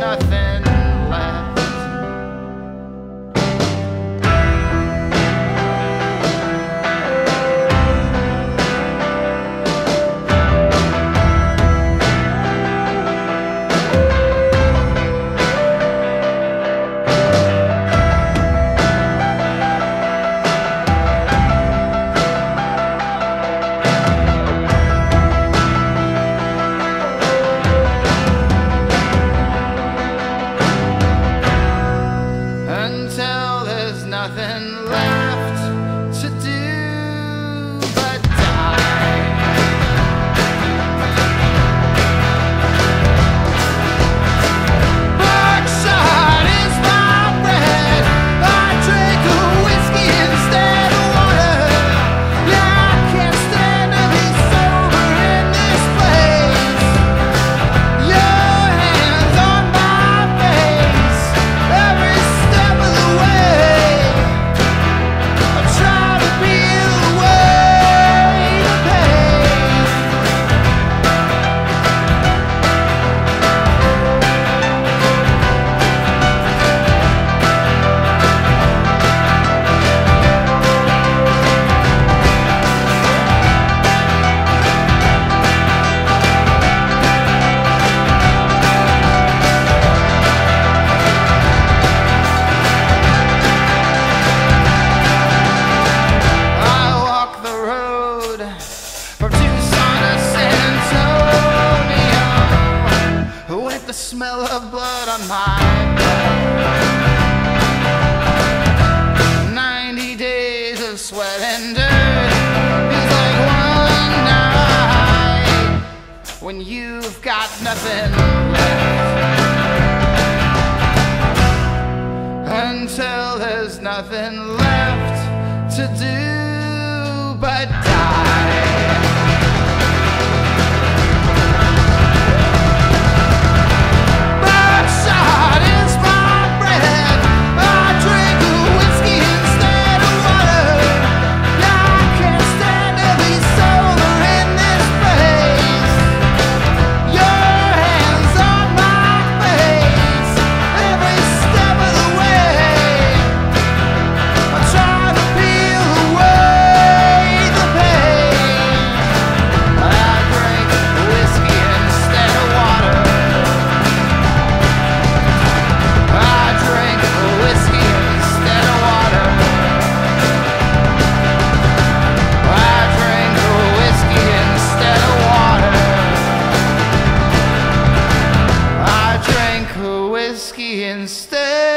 nothing left. Until there's nothing left to do but die. Berkshire is my bread, I drink a whiskey instead of water. Yeah, I can't stand to be sober in this place. Your hands on my face, every step of the way. I try to be the way to pay. I walk the road from Tucson to San Antonio with the smell of blood on my breath. 90 days of sweat and dirt feels like one night when you've got nothing left. Until there's nothing left to do but die. Berkshire is my bread, I drink a whiskey instead of water. Yeah, I can't stand to be sober in this place. Your hands on my face, every step of the way. I try to peel away the pain. I drink whiskey instead of water. I drink whiskey instead of water. I drink whiskey instead of water. I drink whiskey instead.